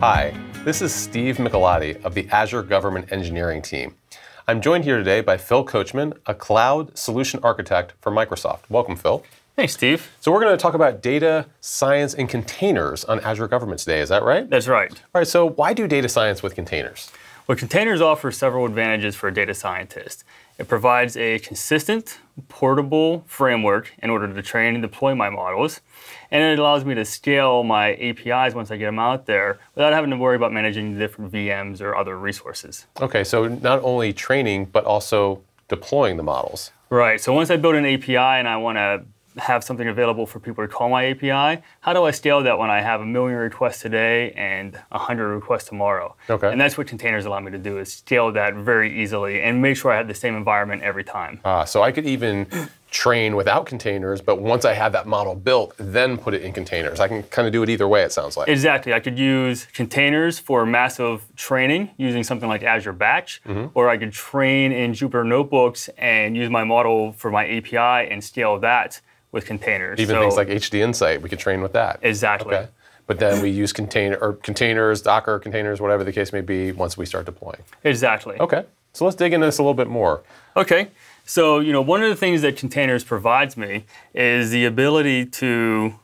Hi, this is Steve Michelotti of the Azure Government Engineering Team. I'm joined here today by Phil Coachman, a cloud solution architect for Microsoft. Welcome, Phil. Hey, Steve. So we're going to talk about data science and containers on Azure Government today, is that right? That's right. All right, so why do data science with containers? Well, containers offer several advantages for a data scientist. It provides a consistent, portable framework in order to train and deploy my models, and it allows me to scale my APIs once I get them out there without having to worry about managing different VMs or other resources. Okay, so not only training, but also deploying the models. Right, so once I build an API and I want to have something available for people to call my API, how do I scale that when I have 1 million requests today and 100 requests tomorrow? Okay. And that's what containers allow me to do, is scale that very easily and make sure I have the same environment every time. So I could even train without containers, but once I have that model built, then put it in containers. I can kind of do it either way, it sounds like. Exactly. I could use containers for massive training using something like Azure Batch, or I could train in Jupyter Notebooks and use my model for my API and scale that with containers. Even so, things like HD Insight, we could train with that. Exactly. Okay. But then we use containers, Docker containers, whatever the case may be, once we start deploying. Exactly. Okay. So let's dig into this a little bit more. Okay. So, you know, one of the things that containers provides me is the ability to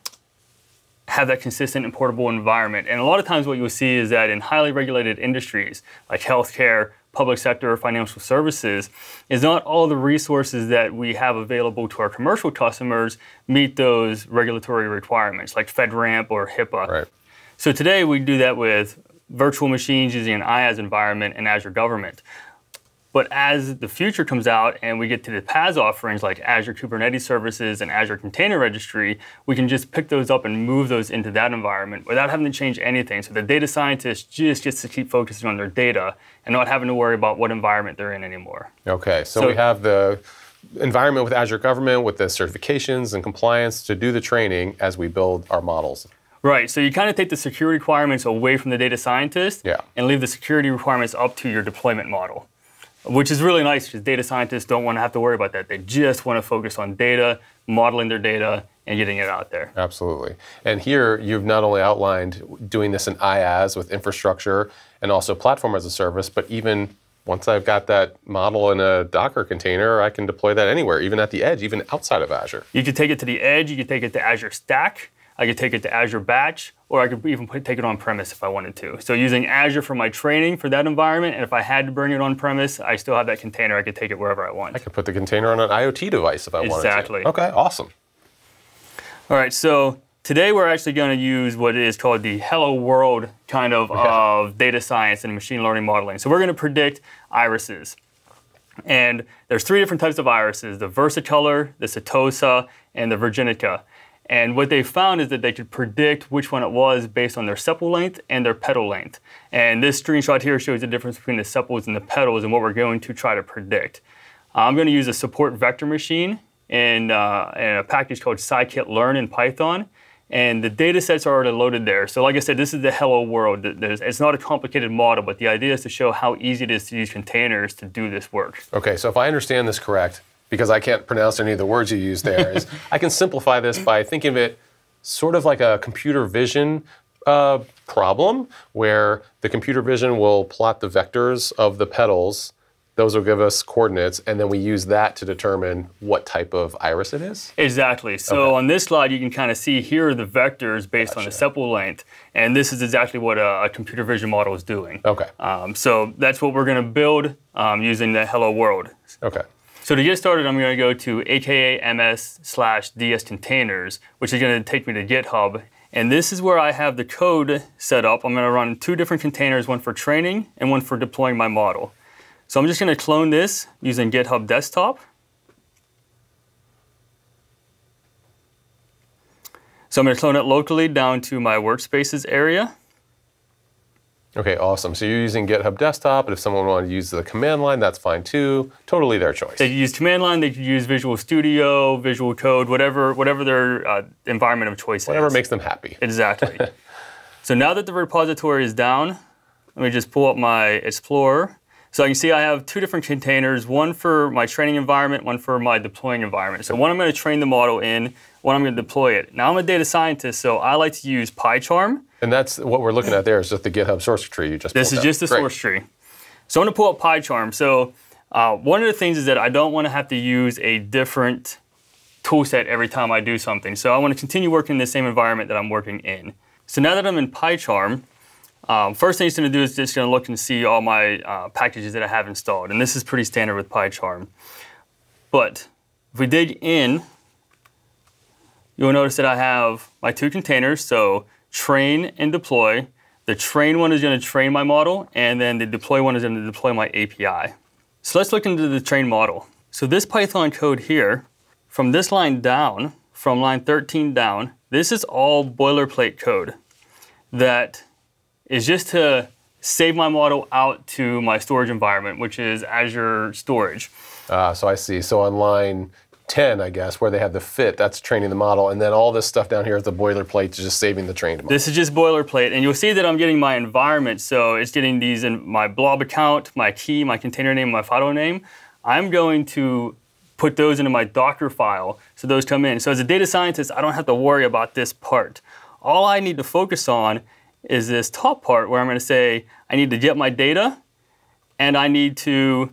have that consistent and portable environment. And a lot of times what you'll see is that in highly regulated industries like healthcare, public sector, or financial services, is not all the resources that we have available to our commercial customers meet those regulatory requirements, like FedRAMP or HIPAA. Right. So today we do that with virtual machines using an IaaS environment and Azure Government. But as the future comes out and we get to the PaaS offerings like Azure Kubernetes Services and Azure Container Registry, we can just pick those up and move those into that environment without having to change anything. So the data scientist just gets to keep focusing on their data and not having to worry about what environment they're in anymore. Okay, so we have the environment with Azure Government with the certifications and compliance to do the training as we build our models. Right, so you kind of take the security requirements away from the data scientist and leave the security requirements up to your deployment model, which is really nice because data scientists don't want to have to worry about that. They just want to focus on data, modeling their data, and getting it out there. Absolutely. And here, you've not only outlined doing this in IaaS with infrastructure and also platform as a service, but even once I've got that model in a Docker container, I can deploy that anywhere, even at the edge, even outside of Azure. You could take it to the edge, you could take it to Azure Stack, I could take it to Azure Batch, or I could even take it on-premise if I wanted to. So using Azure for my training for that environment, and if I had to bring it on-premise, I still have that container. I could take it wherever I want. I could put the container on an IoT device if I wanted to. Exactly. Okay, awesome. All right, so today we're actually going to use what is called the hello world kind of data science and machine learning modeling. So we're going to predict irises. And there's three different types of irises, the Versicolor, the Satosa, and the Virginica. And what they found is that they could predict which one it was based on their sepal length and their petal length. And this screenshot here shows the difference between the sepals and the petals and what we're going to try to predict. I'm going to use a support vector machine and a package called scikit-learn in Python. And the data sets are already loaded there. So like I said, this is the hello world. It's not a complicated model, but the idea is to show how easy it is to use containers to do this work. OK, so if I understand this correct, because I can't pronounce any of the words you use there, is I can simplify this by thinking of it sort of like a computer vision problem, where the computer vision will plot the vectors of the petals. Those will give us coordinates, and then we use that to determine what type of iris it is? Exactly. So on this slide, you can kind of see here are the vectors based on the sepal length, and this is exactly what a computer vision model is doing. Okay. So that's what we're going to build using the hello world. Okay. So to get started, I'm going to go to aka.ms/dscontainers, which is going to take me to GitHub. And this is where I have the code set up. I'm going to run two different containers, one for training and one for deploying my model. So I'm just going to clone this using GitHub Desktop. So I'm going to clone it locally down to my workspaces area. Okay, awesome. So you're using GitHub Desktop, but if someone wanted to use the command line, that's fine too. Totally their choice. They could use command line, they could use Visual Studio, Visual Code, whatever their environment of choice is. Whatever makes them happy. Exactly. So now that the repository is down, let me just pull up my Explorer. So you can see I have two different containers, one for my training environment, one for my deploying environment. So one I'm going to train the model in, one I'm going to deploy it. Now I'm a data scientist, so I like to use PyCharm. And that's what we're looking at there is just the GitHub source tree you just pulled. This is just the source tree. So I'm going to pull up PyCharm. So one of the things is that I don't want to have to use a different tool set every time I do something. So I want to continue working in the same environment that I'm working in. So now that I'm in PyCharm, first thing it's going to do is just going to look and see all my packages that I have installed. And this is pretty standard with PyCharm. But if we dig in, you'll notice that I have my two containers. So train and deploy. The train one is going to train my model. And then the deploy one is going to deploy my API. So let's look into the train model. So this Python code here, from this line down, from line 13 down, this is all boilerplate code that is just to save my model out to my storage environment, which is Azure Storage. So I see. So on line 10, I guess, where they have the fit, that's training the model. And then all this stuff down here is the boilerplate, just saving the trained model. This is just boilerplate. And you'll see that I'm getting my environment. So it's getting these in my blob account, my key, my container name, my file name. I'm going to put those into my Docker file so those come in. So as a data scientist, I don't have to worry about this part. All I need to focus on is this top part where I'm going to say I need to get my data, and I need to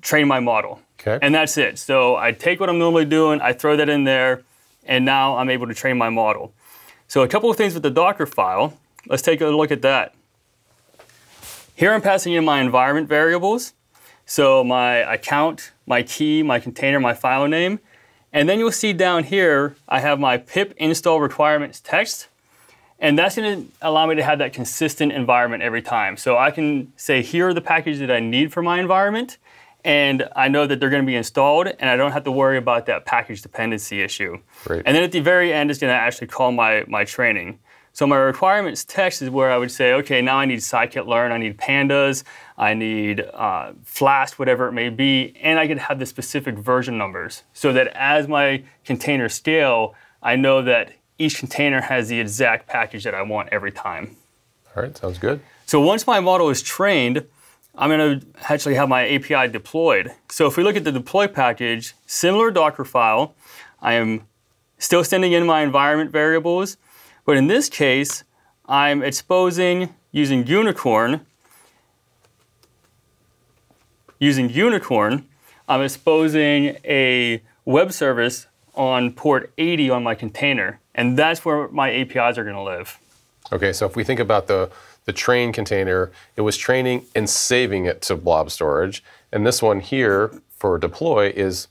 train my model, and that's it. So I take what I'm normally doing, I throw that in there, and now I'm able to train my model. So a couple of things with the Docker file. Let's take a look at that. Here I'm passing in my environment variables, so my account, my key, my container, my file name, and then you'll see down here I have my pip install requirements text. And that's going to allow me to have that consistent environment every time. So I can say, here are the packages that I need for my environment. And I know that they're going to be installed. And I don't have to worry about that package dependency issue. Great. And then at the very end, it's going to actually call my training. So my requirements text is where I would say, OK, now I need scikit-learn. I need pandas. I need Flask, whatever it may be. And I can have the specific version numbers so that as my container scale, I know that each container has the exact package that I want every time. All right, sounds good. So once my model is trained, I'm going to actually have my API deployed. So if we look at the deploy package, similar Docker file, I am still sending in my environment variables. But in this case, I'm exposing using Unicorn, I'm exposing a web service on port 80 on my container. And that's where my APIs are going to live. OK, so if we think about the train container, it was training and saving it to blob storage. And this one here for deploy is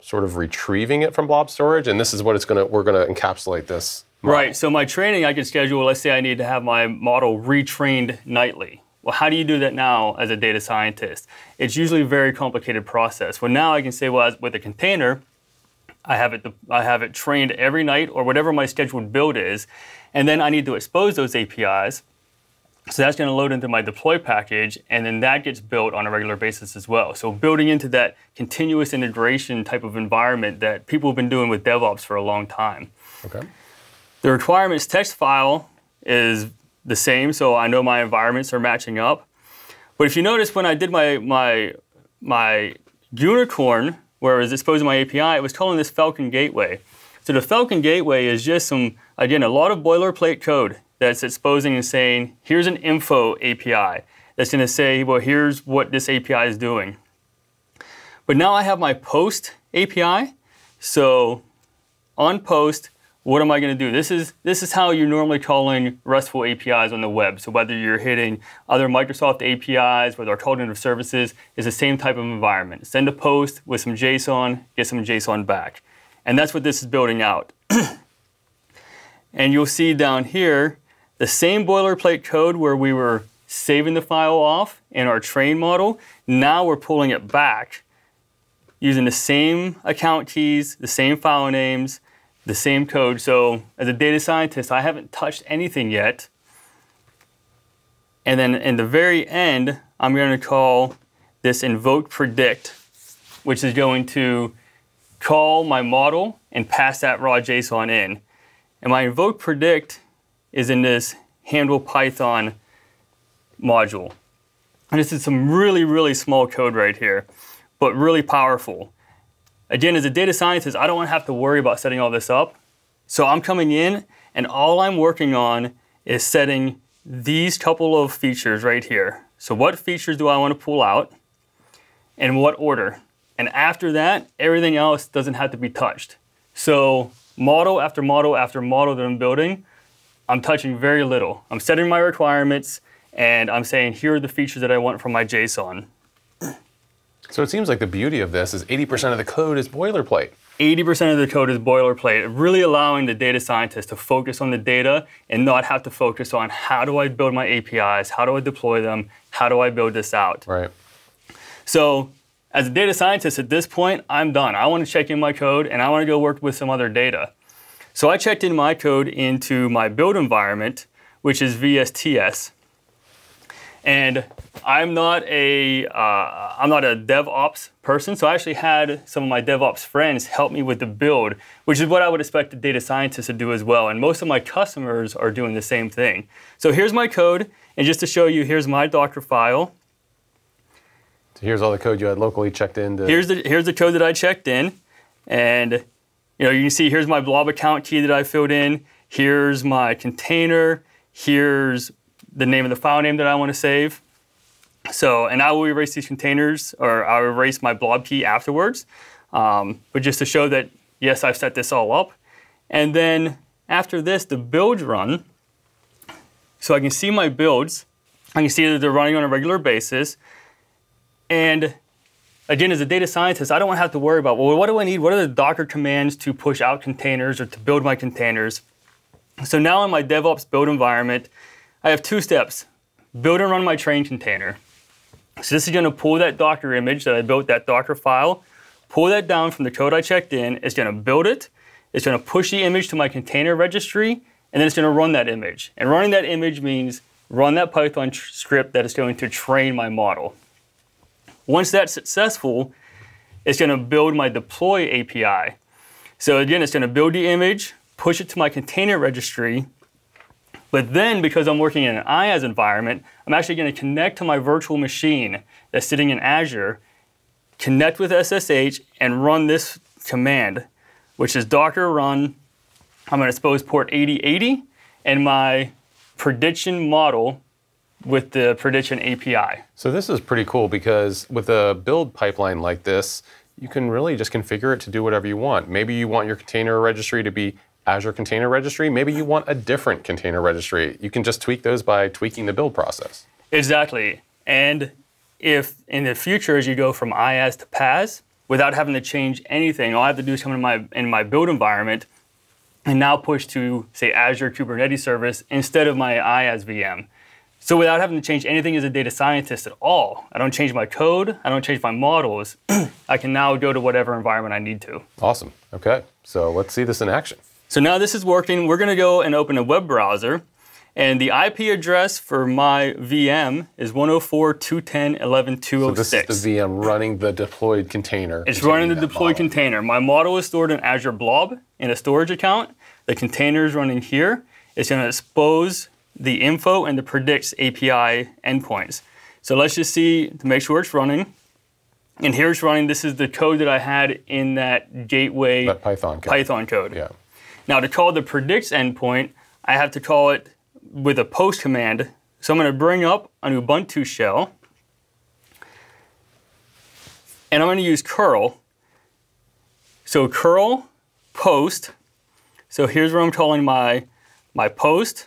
sort of retrieving it from blob storage. And this is what it's going to, we're going to encapsulate this model. Right. So my training, I could schedule, let's say I need to have my model retrained nightly. Well, how do you do that now as a data scientist? It's usually a very complicated process. Well, now I can say, well, with a container, I have it trained every night or whatever my scheduled build is. And then I need to expose those APIs. So that's going to load into my deploy package. And then that gets built on a regular basis as well. So building into that continuous integration type of environment that people have been doing with DevOps for a long time. Okay. The requirements text file is the same. So I know my environments are matching up. But if you notice, when I did my Unicorn, where it was exposing my API, it was calling this Falcon Gateway. So the Falcon Gateway is just some, again, a lot of boilerplate code that's exposing and saying, here's an info API that's going to say, well, here's what this API is doing. But now I have my post API. So on post, what am I going to do? This is how you're normally calling RESTful APIs on the web. So whether you're hitting other Microsoft APIs, whether our alternative services, is the same type of environment. Send a post with some JSON, get some JSON back. And that's what this is building out. And you'll see down here the same boilerplate code where we were saving the file off in our train model. Now we're pulling it back using the same account keys, the same file names, the same code. So as a data scientist, I haven't touched anything yet. And then in the very end, I'm going to call this invoke predict, which is going to call my model and pass that raw JSON in. And my invoke predict is in this handle Python module. And this is some really, really small code right here, but really powerful. Again, as a data scientist, I don't want to have to worry about setting all this up. So I'm coming in, and all I'm working on is setting these couple of features right here. So what features do I want to pull out, and what order? And after that, everything else doesn't have to be touched. So model after model after model that I'm building, I'm touching very little. I'm setting my requirements, and I'm saying, here are the features that I want from my JSON. So it seems like the beauty of this is 80% of the code is boilerplate. 80% of the code is boilerplate, really allowing the data scientist to focus on the data and not have to focus on how do I build my APIs, how do I deploy them, how do I build this out. Right. So as a data scientist at this point, I'm done. I want to check in my code, and I want to go work with some other data. So I checked in my code into my build environment, which is VSTS. And I'm not a DevOps person, so I actually had some of my DevOps friends help me with the build, which is what I would expect a data scientist to do as well. And most of my customers are doing the same thing. So here's my code, and just to show you, here's my Docker file. So here's all the code you had locally checked in. Here's the code that I checked in, and you can see here's my blob account key that I filled in. Here's my container. Here's the name of the file name that I want to save. So, and I will erase these containers, or I'll erase my blob key afterwards. But just to show that, yes, I've set this all up. And then after this, the build run. So I can see my builds. I can see that they're running on a regular basis. And again, as a data scientist, I don't want to have to worry about, well, what do I need? What are the Docker commands to push out containers or to build my containers? So now in my DevOps build environment, I have two steps, build and run my train container. So this is going to pull that Docker image that I built, that Docker file, pull that down from the code I checked in. It's going to build it. It's going to push the image to my container registry, and then it's going to run that image. And running that image means run that Python script that is going to train my model. Once that's successful, it's going to build my deploy API. So again, it's going to build the image, push it to my container registry. But then, because I'm working in an IaaS environment, I'm actually going to connect to my virtual machine that's sitting in Azure, connect with SSH, and run this command, which is Docker run. I'm going to expose port 8080 and my prediction model with the prediction API. So this is pretty cool, because with a build pipeline like this, you can really just configure it to do whatever you want. Maybe you want your container registry to be Azure Container Registry. Maybe you want a different container registry. You can just tweak those by tweaking the build process. Exactly. And if in the future, as you go from IaaS to PaaS, without having to change anything, all I have to do is come in my build environment and now push to, say, Azure Kubernetes Service instead of my IaaS VM. So without having to change anything as a data scientist at all, I don't change my code, I don't change my models, I can now go to whatever environment I need to. Awesome. OK, so let's see this in action. So now this is working. We're going to go and open a web browser. And the IP address for my VM is 104.210.11.206. So this is the VM running the deployed container. It's running the deployed container. My model is stored in Azure Blob in a storage account. The container is running here. It's going to expose the info and the predicts API endpoints. So let's just see to make sure it's running. And here it's running. This is the code that I had in that gateway, that Python code. Yeah. Now, to call the predicts endpoint, I have to call it with a post command. So I'm going to bring up an Ubuntu shell, and I'm going to use curl. So curl post. So here's where I'm calling my post.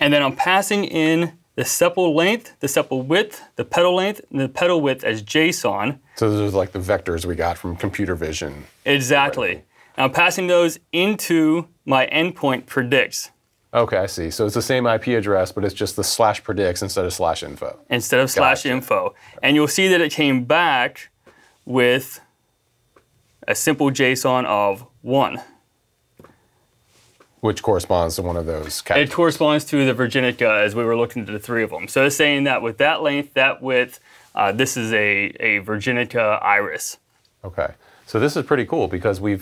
And then I'm passing in the sepal length, the sepal width, the petal length, and the petal width as JSON. So those are like the vectors we got from computer vision. Exactly. Right. And I'm passing those into my endpoint predicts. OK, I see. So it's the same IP address, but it's just the slash predicts instead of slash info. Instead of slash info. And you'll see that it came back with a simple JSON of 1. Which corresponds to one of those categories. It corresponds to the Virginica, as we were looking at the three of them. So it's saying that with that length, that width, this is a Virginica iris. OK. So this is pretty cool, because we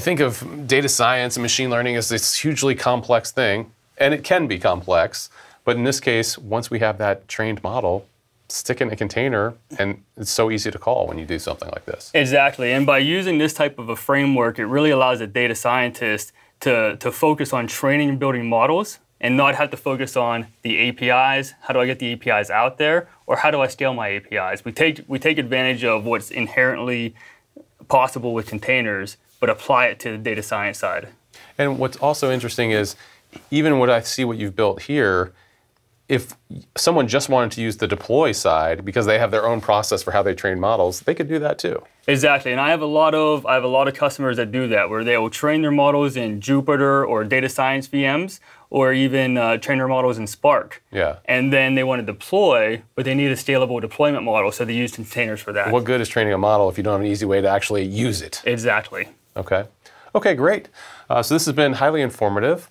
think of data science and machine learning as this hugely complex thing. And it can be complex. But in this case, once we have that trained model, stick in a container, and it's so easy to call when you do something like this. Exactly, and by using this type of a framework, it really allows a data scientist to focus on training and building models and not have to focus on the APIs. How do I get the APIs out there? Or how do I scale my APIs? We take advantage of what's inherently possible with containers, but apply it to the data science side. And what's also interesting is, even what I see what you've built here, if someone just wanted to use the deploy side because they have their own process for how they train models, they could do that too. Exactly, and I have a lot of customers that do that, where they will train their models in Jupyter or data science VMs, or even train their models in Spark. Yeah. And then they want to deploy, but they need a scalable deployment model, so they use containers for that. What good is training a model if you don't have an easy way to actually use it? Exactly. Okay. Okay, great. So this has been highly informative.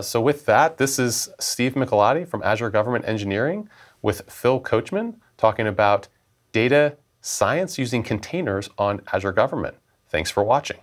So with that, this is Steve Michelotti from Azure Government Engineering with Phil Coachman talking about data science using containers on Azure Government. Thanks for watching.